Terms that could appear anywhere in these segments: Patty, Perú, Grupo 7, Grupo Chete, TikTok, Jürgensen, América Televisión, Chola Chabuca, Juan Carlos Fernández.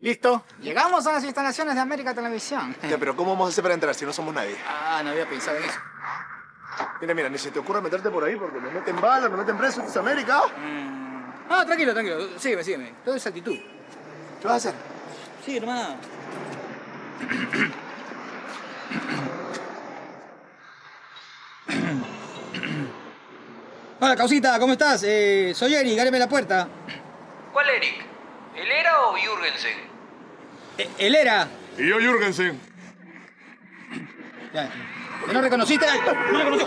¿Listo? Llegamos a las instalaciones de América Televisión. Ya, pero ¿cómo vamos a hacer para entrar si no somos nadie? Ah, no había pensado en eso. Mira, mira, ni se te ocurra meterte por ahí porque nos meten balas, nos meten presos, es América. Ah, tranquilo, tranquilo. Sígueme, sígueme. Todo es actitud. ¿Qué vas a hacer? Sí, hermano. Hola, Causita, ¿cómo estás? Soy Eric, ábreme la puerta. ¿Cuál Eric? ¿El era o Jürgensen? El era. Y yo Jürgensen. Ya. ¿Me no reconociste? ¡No reconocí!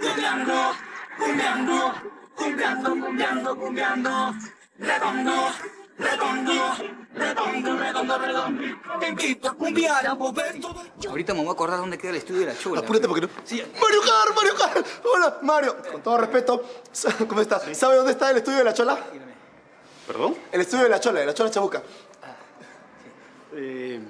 Cumbiando, cumbiando, cumbiando, cumbiando, cumbiando. Redondo, redondo, redondo, redondo, redondo. Te invito a cumbiar, a mover todo. Ahorita me voy a acordar dónde queda el estudio de la Chola. Apúrate porque no... Sí. ¡Mario Car, Mario Car! Hola, Mario. Con todo respeto, ¿cómo estás? Sí. ¿Sabe dónde está el estudio de la Chola? ¿Perdón? El estudio de la Chola Chabuca. Ah, sí.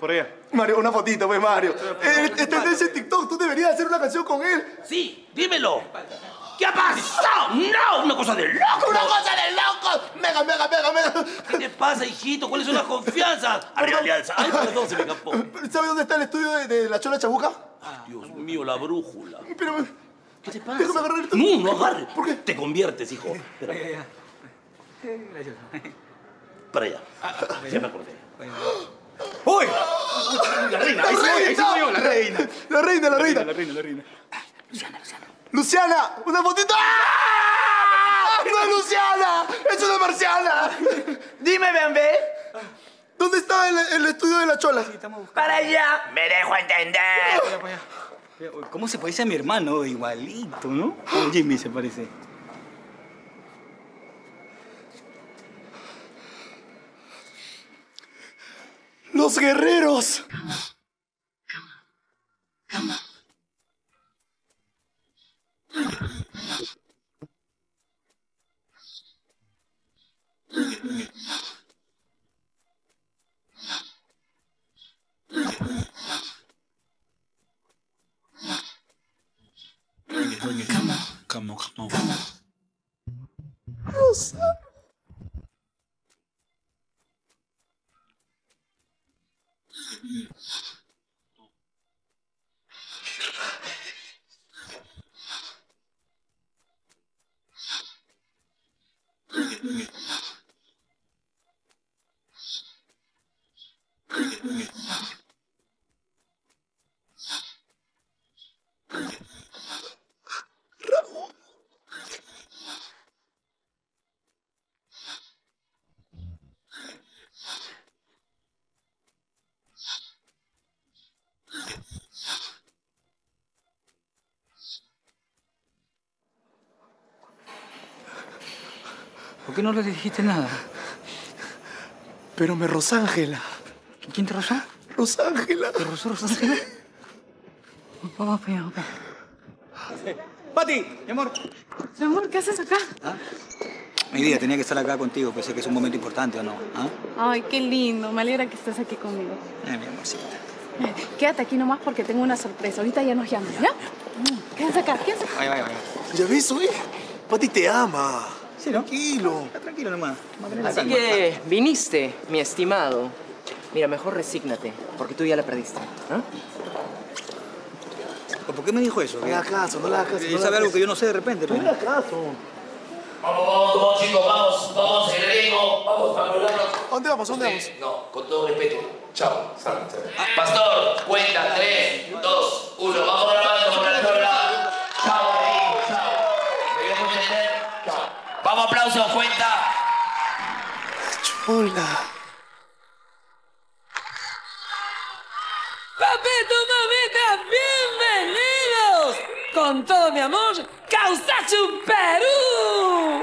Por allá. Mario, una fotito, pues, Mario. Este es TikTok, tú deberías hacer una canción con él. Sí, dímelo. ¿Qué ha pasado? ¡No! ¡Una cosa de loco! ¡Una cosa de loco! ¡Mega, mega, mega, mega! ¿Qué te pasa, hijito? ¿Cuáles son las confianzas? ¡Abre alianza! ¡Ay, perdón, se me escapó! ¿Sabes dónde está el estudio de la Chola Chabuca? Ah, Dios mío, la brújula. Pero... ¿Qué te pasa? Déjame agarrar esto. No, no agarre. ¿Por qué? Te conviertes, hijo. Espera. Gracias. Para allá. Ya me acordé. ¡Uy! La reina, ahí soy yo, la reina. La reina, la reina. La reina, la reina. Luciana, Luciana. ¡Luciana! ¡Una fotito! ¡Ah! ¡No es Luciana! ¡Es una marciana! Dime, Bembe. ¿Dónde está el estudio de la Chola? Sí, estamos buscando. ¡Para allá! ¡Me dejo entender! ¿Cómo se parece a mi hermano? Igualito, ¿no? Con Jimmy se parece. ¡Los guerreros! Come on. Come on. Rosa. ¿Por qué no le dijiste nada? Pero me Rosángela. ¿Quién te rozó? Rosángela. ¿Te rozó Rosángela? Vamos, vamos, vamos. ¡Patty! Mi amor. Mi amor, ¿qué haces acá? ¿Ah? Mi vida, tenía que estar acá contigo. Pensé que es un momento importante, ¿o no? ¿Ah? Ay, qué lindo. Me alegra que estés aquí conmigo. Mi amorcita. Quédate aquí nomás porque tengo una sorpresa. Ahorita ya nos llamas, ¿ya? Quédate acá, quédate acá. Ay. Ya ves, oye. Patty te ama. Sí, ¿no? Tranquilo. Está tranquilo nomás. Así que viniste, mi estimado. Mira, mejor resígnate, porque tú ya la perdiste. ¿Eh? ¿Por qué me dijo eso? No le hagas caso, no le hagas caso. Él sabe algo que yo no sé de repente. No le hagas caso. Vamos, vamos, chicos, vamos. Vamos, el ritmo. Vamos, vamos. ¿Dónde vamos? ¿Dónde vamos? No, con todo respeto. Chao. Pastor, cuenta. 3, 2, 1. Vamos grabando por la Chola. Chao, amigo. Chao. Me voy a meter. Chao. Vamos, aplausos, cuenta. Chola. Papito, mamita, bienvenidos. Con todo mi amor, Causachu Perú.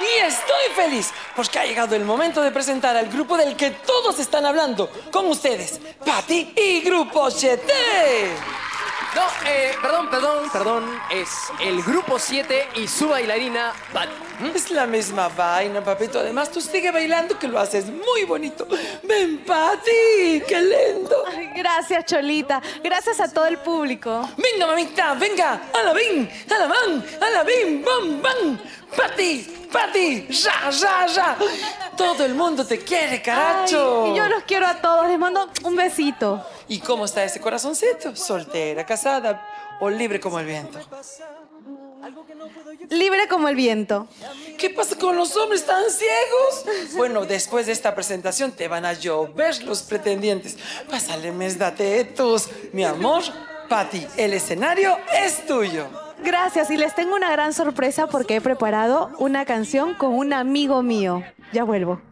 Y estoy feliz, porque ha llegado el momento de presentar al grupo del que todos están hablando. Con ustedes, Patty y Grupo Chete. No, perdón. Es el Grupo 7 y su bailarina, Patty. Es la misma vaina, papito. Además, tú sigue bailando, que lo haces muy bonito. ¡Ven, Patty! ¡Qué lindo! Ay, gracias, Cholita. Gracias a todo el público. ¡Venga, mamita! ¡Venga! ¡A la bin! ¡A la van! ¡A la bin! ¡Bam, bam! ¡Patty! ¡Patty! ¡Ya, ya, ya! Todo el mundo te quiere, caracho. Ay, y yo los quiero a todos. Les mando un besito. ¿Y cómo está ese corazoncito? ¿Soltera, casada o libre como el viento? Libre como el viento. ¿Qué pasa con los hombres tan ciegos? Bueno, después de esta presentación te van a llover los pretendientes. Pásale, mes, date tus. Mi amor, Patty, el escenario es tuyo. Gracias, y les tengo una gran sorpresa porque he preparado una canción con un amigo mío. Ya vuelvo.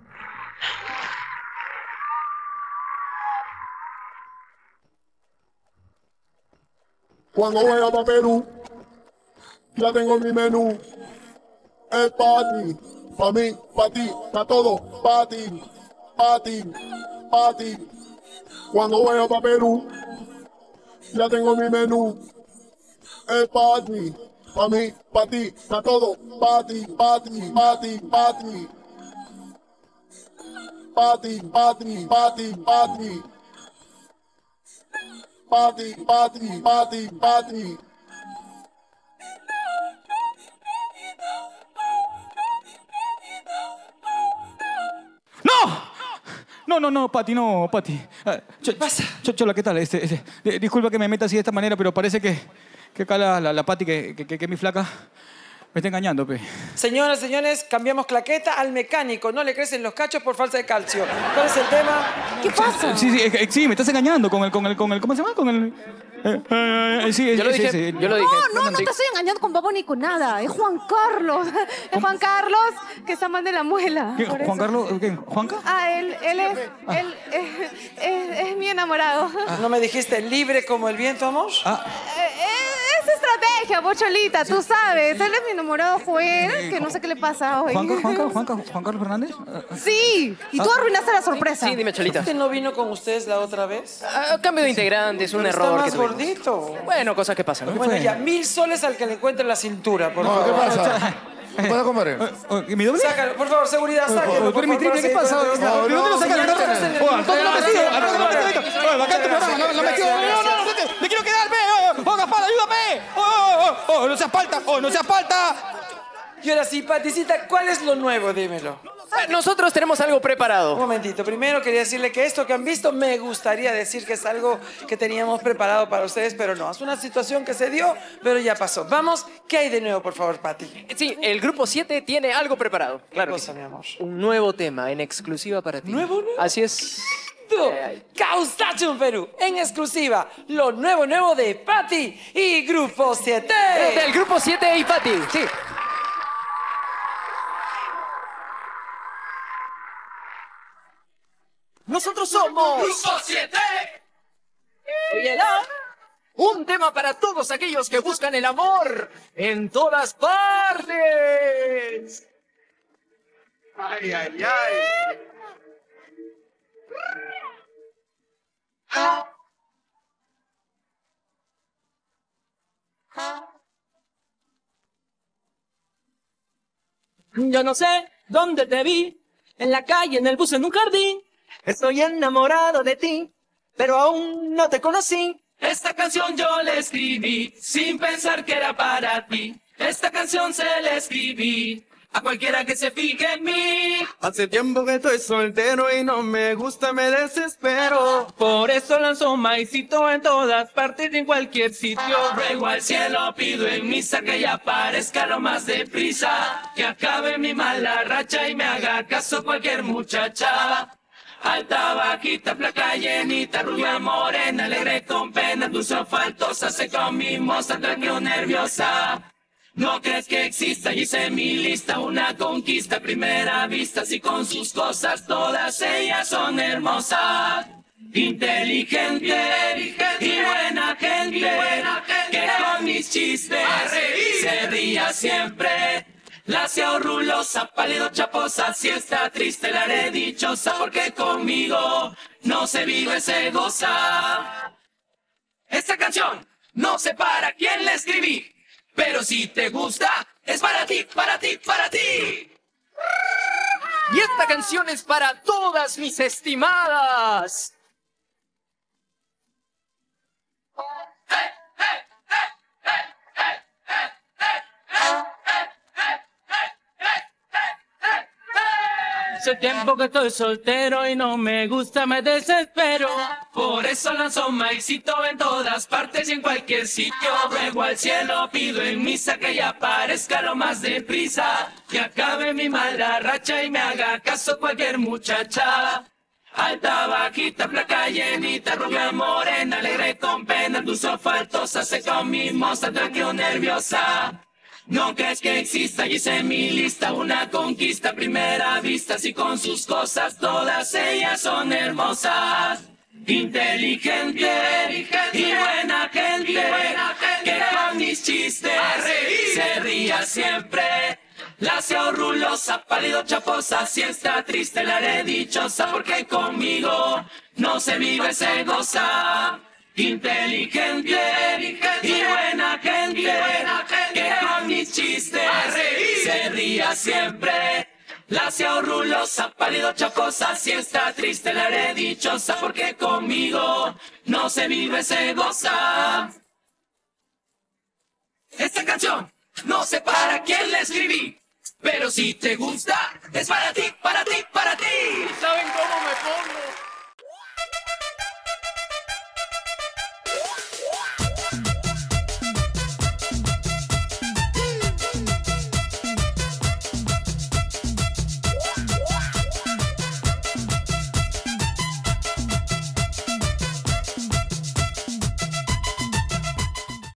Cuando vaya para Perú, ya tengo mi menú. Es Patty, para mí, para ti, para todo. Patty, Patty, Patty. Cuando vaya para Perú, ya tengo mi menú. Es Patty, para mí, para ti, para todo. Patty, Patty, Patty, Patty. Patty, Patty, Patty, Patty. Patty, Patty, Patty, Patty. No, Patty, no, Patty. ¿Qué pasa? Chola, ¿qué tal? Disculpa que me meta así de esta manera, pero parece que acá la Patty, que mi flaca, me está engañando, pe. Señoras, señores, cambiamos claqueta al mecánico. No le crecen los cachos por falta de calcio. ¿Cuál es el tema? ¿Qué pasa? Sí, me estás engañando con el ¿cómo se llama? Con el... sí, yo lo dije. Sí. Yo lo dije. No te estoy engañando con Babo ni con nada. Es Juan Carlos. Es Juan Carlos que está mal de la muela. ¿Qué? ¿Juan Carlos? ¿Qué? ¿Juanca? Ah, él es mi enamorado. Ah. ¿No me dijiste libre como el viento, amor? Ah. Es estrategia, Bocholita, sí. Tú sabes. Él es mi enamorado Joel, que no sé qué le pasa hoy. ¿Juan Carlos Fernández? Sí, y tú arruinaste la sorpresa. Sí, dime, Cholita. ¿Usted no vino con ustedes la otra vez? Ah, cambio de integrantes, un error. Está más gordito. Bueno, cosas que pasan, ¿no? Bueno, ya, 1.000 soles al que le encuentre la cintura, por favor. ¿Qué pasa? ¿Qué pasa, compadre? ¿Mi doble? Sácalo, por favor, seguridad, sáquelo. ¿Qué pasa? ¿De dónde lo sacan? ¡No! ¡Le quiero quedar, ve! ¡Oh, Gaspar, ayúdame! ¡Oh, no seas falta! ¡Oh, no seas falta! Y ahora sí, Paticita, ¿cuál es lo nuevo? Dímelo. Nosotros tenemos algo preparado. Un momentito. Primero quería decirle que esto que han visto me gustaría decir que es algo que teníamos preparado para ustedes, pero no. Es una situación que se dio, pero ya pasó. Vamos, ¿qué hay de nuevo, por favor, Patty? Sí, el Grupo 7 tiene algo preparado. Claro que sí, mi amor. Un nuevo tema en exclusiva para ti. ¿Nuevo? Así es. Caustachum Perú, en exclusiva, lo nuevo de Patty y Grupo 7. Del Grupo 7 y Patty, sí. Nosotros somos Grupo 7. Un tema para todos aquellos que buscan el amor en todas partes. Ay, ay, ay. Yo no sé dónde te vi, en la calle, en el bus, en un jardín. Estoy enamorado de ti, pero aún no te conocí. Esta canción yo la escribí sin pensar que era para ti. Esta canción se la escribí a cualquiera que se fije en mí. Hace tiempo que estoy soltero y no me gusta, me desespero. Por eso lanzo maicito en todas partes y en cualquier sitio. Ruego al cielo, pido en misa que ya aparezca lo más deprisa, que acabe mi mala racha y me haga caso cualquier muchacha. Alta, bajita, placa, llenita, rubia, morena, alegre, con pena, dulce o faltosa, se con mimosa, tranquilo, nerviosa. No crees que exista, y hice mi lista, una conquista a primera vista, así con sus cosas, todas ellas son hermosas. Inteligente y buena gente, que con mis chistes se ría siempre. Lacia o rulosa, pálido chaposa, si está triste la haré dichosa, porque conmigo no se vive, se goza. Esta canción No sé para quién le escribí, pero si te gusta, es para ti, para ti, para ti. Y esta canción es para todas mis estimadas. Hace tiempo que estoy soltero y no me gusta, me desespero. Por eso lanzo maicito en todas partes y en cualquier sitio. Ruego al cielo, pido en misa que ya aparezca lo más deprisa, que acabe mi mala racha y me haga caso cualquier muchacha. Alta, bajita, placa, llenita, rubia, morena, alegre con pena, dulce, faltosa, seca, mimosa, tranquila, nerviosa. No crees que exista, y hice mi lista, una conquista a primera vista, si con sus cosas todas ellas son hermosas. Inteligente, y buena gente, que con mis chistes se ría siempre. La hacía rulosa, pálido, chaposa, si está triste la haré dichosa, porque conmigo no se vive, se goza. Inteligente, y buena gente, que con mis chistes se ría siempre. La hacía rulosa, pálido, chaposa, si está triste la haré dichosa, porque conmigo no se vive, se goza. Esta canción no sé para quién la escribí, pero si te gusta, es para ti,